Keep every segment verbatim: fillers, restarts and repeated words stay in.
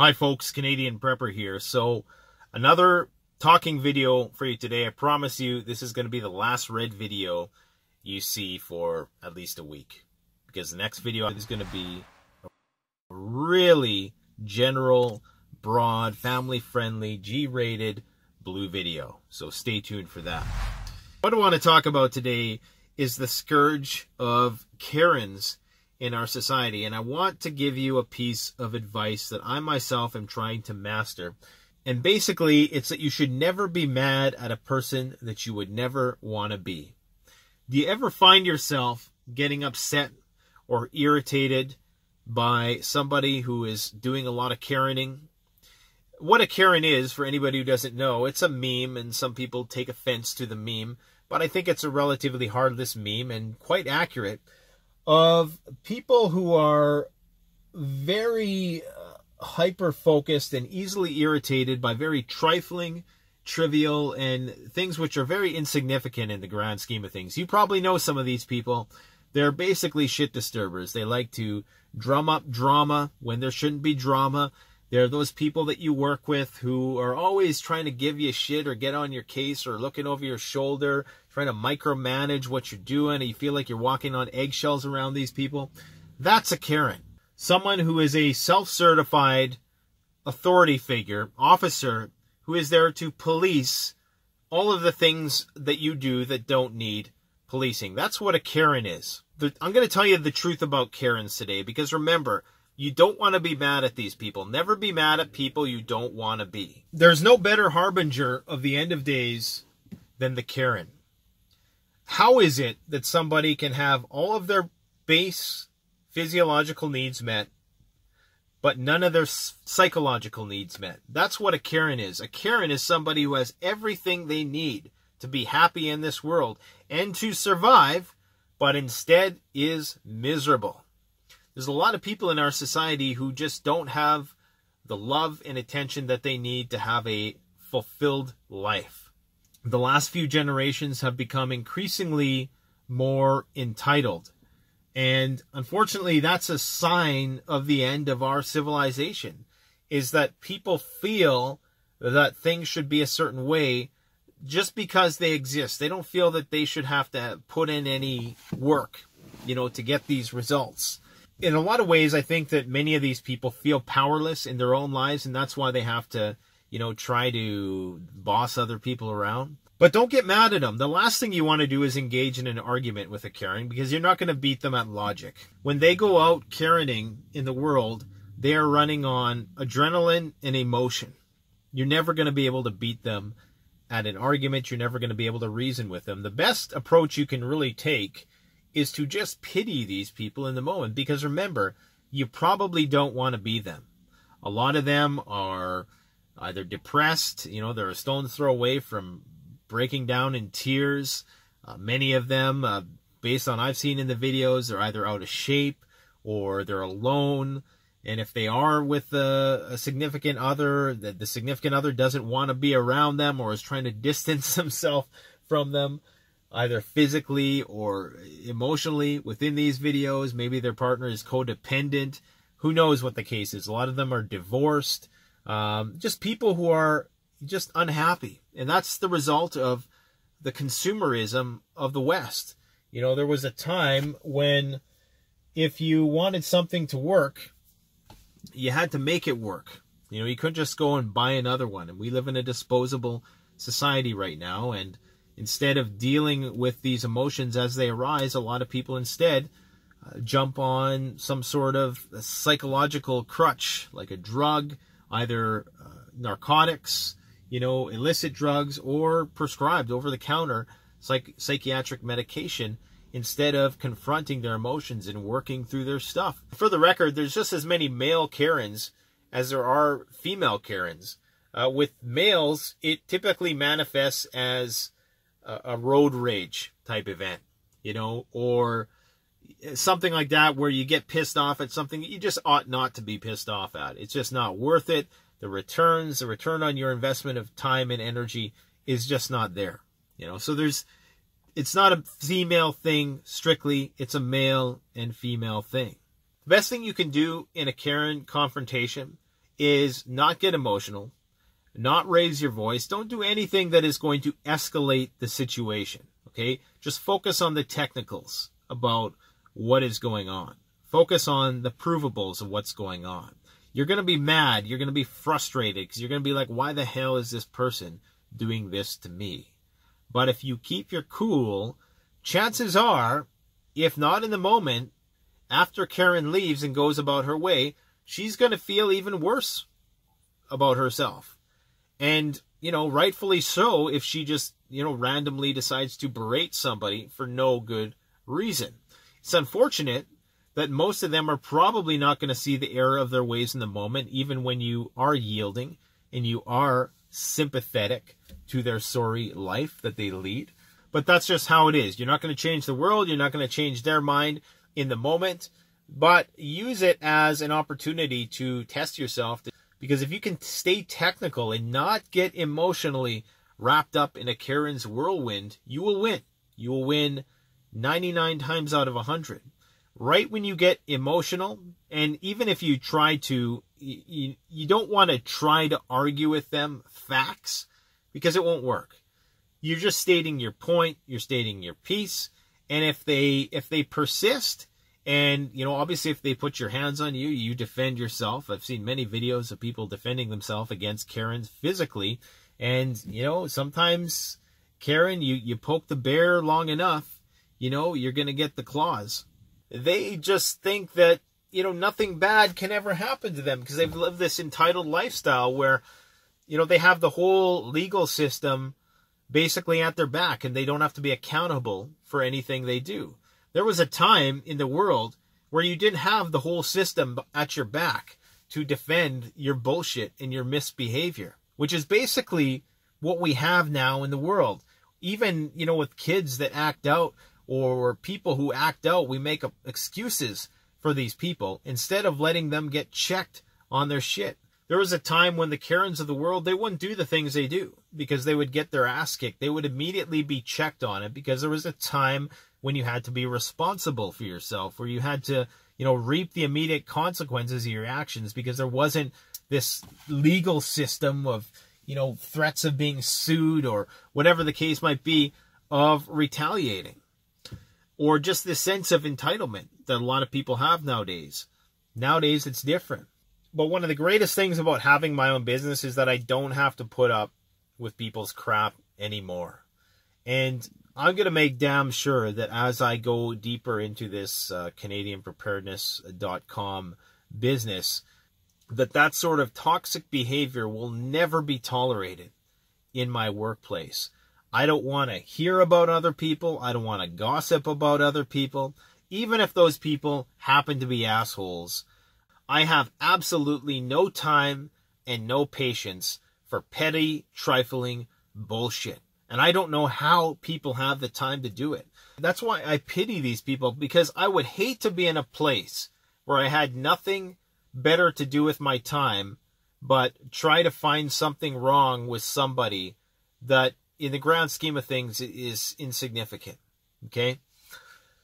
Hi folks, Canadian Prepper here. So another talking video for you today. I promise you this is going to be the last red video you see for at least a week, because the next video is going to be a really general, broad, family-friendly, G rated blue video. So stay tuned for that. What I want to talk about today is the scourge of Karens in our society, and I want to give you a piece of advice that I myself am trying to master. And basically, it's that you should never be mad at a person that you would never want to be. Do you ever find yourself getting upset or irritated by somebody who is doing a lot of Karening? What a Karen is, for anybody who doesn't know, it's a meme, and some people take offense to the meme, but I think it's a relatively harmless meme and quite accurate, of people who are very uh, hyper-focused and easily irritated by very trifling, trivial, and things which are very insignificant in the grand scheme of things. You probably know some of these people. They're basically shit disturbers. They like to drum up drama when there shouldn't be drama. They're those people that you work with who are always trying to give you shit or get on your case or looking over your shoulder, trying to micromanage what you're doing, and you feel like you're walking on eggshells around these people. That's a Karen. Someone who is a self-certified authority figure, officer, who is there to police all of the things that you do that don't need policing. That's what a Karen is. I'm going to tell you the truth about Karens today, because remember, you don't want to be mad at these people. Never be mad at people you don't want to be. There's no better harbinger of the end of days than the Karen. How is it that somebody can have all of their base physiological needs met, but none of their psychological needs met? That's what a Karen is. A Karen is somebody who has everything they need to be happy in this world and to survive, but instead is miserable. There's a lot of people in our society who just don't have the love and attention that they need to have a fulfilled life. The last few generations have become increasingly more entitled. And unfortunately, that's a sign of the end of our civilization, is that people feel that things should be a certain way just because they exist. They don't feel that they should have to put in any work, you know, to get these results. In a lot of ways, I think that many of these people feel powerless in their own lives, and that's why they have to, you know, try to boss other people around. But don't get mad at them. The last thing you want to do is engage in an argument with a Karen, because you're not going to beat them at logic. When they go out Karening in the world, they are running on adrenaline and emotion. You're never going to be able to beat them at an argument. You're never going to be able to reason with them. The best approach you can really take is to just pity these people in the moment, because remember, you probably don't want to be them. A lot of them are either depressed, you know, they're a stone's throw away from breaking down in tears. Uh, many of them, uh, based on I've seen in the videos, they're either out of shape or they're alone. And if they are with a, a significant other, the, the significant other doesn't want to be around them or is trying to distance himself from them, either physically or emotionally. Within these videos, maybe their partner is codependent. Who knows what the case is? A lot of them are divorced. Um, just people who are just unhappy. And that's the result of the consumerism of the West. You know, there was a time when if you wanted something to work, you had to make it work. You know, you couldn't just go and buy another one. And we live in a disposable society right now, and instead of dealing with these emotions as they arise, a lot of people instead uh, jump on some sort of psychological crutch, like a drug, either uh, narcotics, you know, illicit drugs, or prescribed over-the-counter psych psychiatric medication, instead of confronting their emotions and working through their stuff. For the record, there's just as many male Karens as there are female Karens. Uh, with males, it typically manifests as a road rage type event, you know, or something like that, where you get pissed off at something you just ought not to be pissed off at. It's just not worth it. The returns, the return on your investment of time and energy is just not there, you know. So there's, it's not a female thing strictly. It's a male and female thing. The best thing you can do in a Karen confrontation is not get emotional, not raise your voice. Don't do anything that is going to escalate the situation, okay? Just focus on the technicals about what is going on. Focus on the provables of what's going on. You're going to be mad. You're going to be frustrated because you're going to be like, why the hell is this person doing this to me? But if you keep your cool, chances are, if not in the moment, after Karen leaves and goes about her way, she's going to feel even worse about herself. And, you know, rightfully so if she just, you know, randomly decides to berate somebody for no good reason. It's unfortunate that most of them are probably not going to see the error of their ways in the moment, even when you are yielding and you are sympathetic to their sorry life that they lead. But that's just how it is. You're not going to change the world. You're not going to change their mind in the moment, but use it as an opportunity to test yourself. Because if you can stay technical and not get emotionally wrapped up in a Karen's whirlwind, you will win. You will win ninety-nine times out of one hundred. Right when you get emotional, and even if you try to, you, you don't want to try to argue with them facts, because it won't work. You're just stating your point, you're stating your piece, and if they if they persist, and, you know, obviously if they put your hands on you, you defend yourself. I've seen many videos of people defending themselves against Karens physically, and, you know, sometimes, Karen, you, you poke the bear long enough, you know, you're going to get the claws. They just think that, you know, nothing bad can ever happen to them because they've lived this entitled lifestyle where, you know, they have the whole legal system basically at their back and they don't have to be accountable for anything they do. There was a time in the world where you didn't have the whole system at your back to defend your bullshit and your misbehavior, which is basically what we have now in the world. Even, you know, with kids that act out, or people who act out, we make up excuses for these people instead of letting them get checked on their shit. There was a time when the Karens of the world, they wouldn't do the things they do because they would get their ass kicked. They would immediately be checked on it because there was a time when you had to be responsible for yourself, where you had to, you know, reap the immediate consequences of your actions because there wasn't this legal system of, you know, threats of being sued or whatever the case might be of retaliating. Or just this sense of entitlement that a lot of people have nowadays. Nowadays, it's different. But one of the greatest things about having my own business is that I don't have to put up with people's crap anymore. And I'm going to make damn sure that as I go deeper into this uh, Canadian Preparedness dot com business, that that sort of toxic behavior will never be tolerated in my workplace. I don't want to hear about other people. I don't want to gossip about other people. Even if those people happen to be assholes, I have absolutely no time and no patience for petty, trifling bullshit. And I don't know how people have the time to do it. That's why I pity these people, because I would hate to be in a place where I had nothing better to do with my time but try to find something wrong with somebody that, in the grand scheme of things, it is insignificant, okay?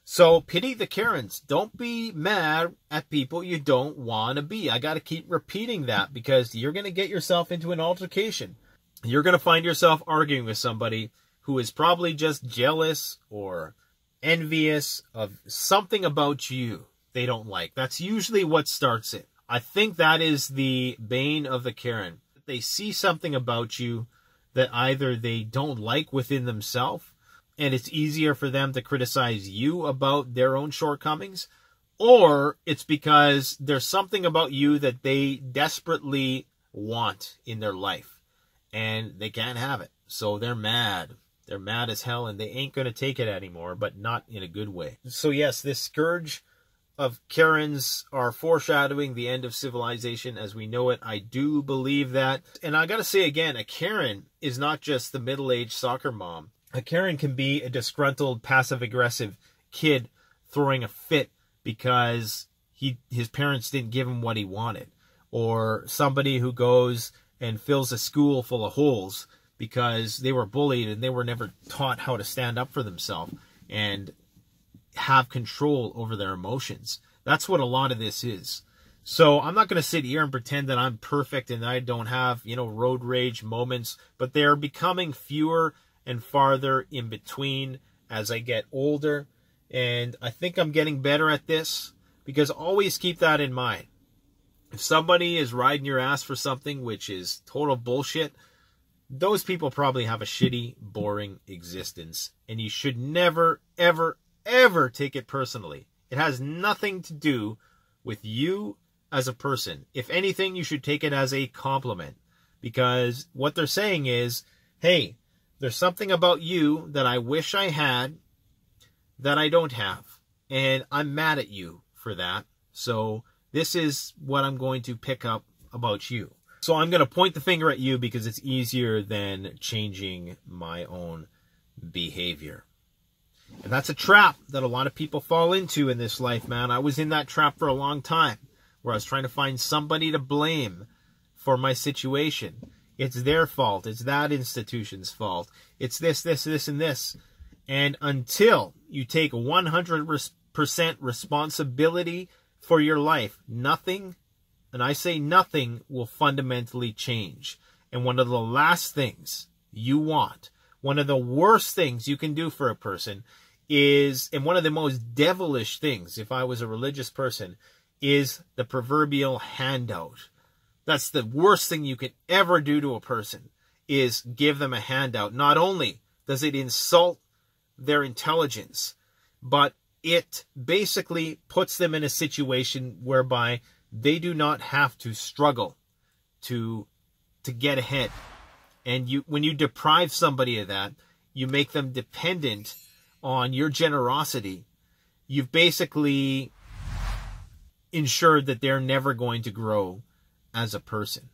So pity the Karens. Don't be mad at people you don't want to be. I got to keep repeating that because you're going to get yourself into an altercation. You're going to find yourself arguing with somebody who is probably just jealous or envious of something about you they don't like. That's usually what starts it. I think that is the bane of the Karen. They see something about you that either they don't like within themselves, and it's easier for them to criticize you about their own shortcomings, or it's because there's something about you that they desperately want in their life, and they can't have it. So they're mad. They're mad as hell, and they ain't going to take it anymore, but not in a good way. So yes, this scourge of Karens are foreshadowing the end of civilization as we know it. I do believe that. And I got to say again, a Karen is not just the middle-aged soccer mom. A Karen can be a disgruntled, passive-aggressive kid throwing a fit because he his parents didn't give him what he wanted. Or somebody who goes and fills a school full of holes because they were bullied and they were never taught how to stand up for themselves and have control over their emotions. That's what a lot of this is. So I'm not going to sit here and pretend that I'm perfect and I don't have, you know, road rage moments, but they are becoming fewer and farther in between as I get older. And I think I'm getting better at this, because always keep that in mind. If somebody is riding your ass for something, which is total bullshit, those people probably have a shitty, boring existence. And you should never, ever, ever take it personally. It has nothing to do with you as a person. If anything, you should take it as a compliment, because what they're saying is, hey, there's something about you that I wish I had that I don't have, and I'm mad at you for that. So this is what I'm going to pick up about you. So I'm going to point the finger at you because it's easier than changing my own behavior. And that's a trap that a lot of people fall into in this life, man. I was in that trap for a long time, where I was trying to find somebody to blame for my situation. It's their fault. It's that institution's fault. It's this, this, this, and this. And until you take one hundred percent responsibility for your life, nothing, and I say nothing, will fundamentally change. And one of the last things you want, one of the worst things you can do for a person is, and one of the most devilish things, if I was a religious person, is the proverbial handout. That's the worst thing you can ever do to a person, is give them a handout. Not only does it insult their intelligence, but it basically puts them in a situation whereby they do not have to struggle to to get ahead. And you, when you deprive somebody of that, you make them dependent on your generosity. You've basically ensured that they're never going to grow as a person.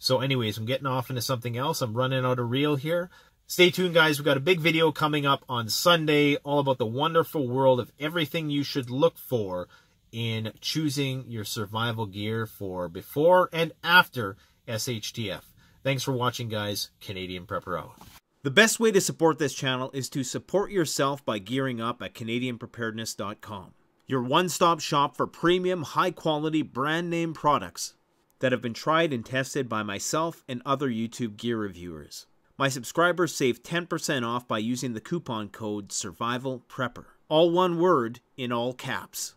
So anyways, I'm getting off into something else. I'm running out of reel here. Stay tuned, guys. We've got a big video coming up on Sunday, all about the wonderful world of everything you should look for in choosing your survival gear for before and after S H T F. Thanks for watching, guys. Canadian Prepper out. The best way to support this channel is to support yourself by gearing up at Canadian Preparedness dot com. Your one-stop shop for premium, high-quality, brand-name products that have been tried and tested by myself and other YouTube gear reviewers. My subscribers save ten percent off by using the coupon code SURVIVALPREPPER. All one word in all caps.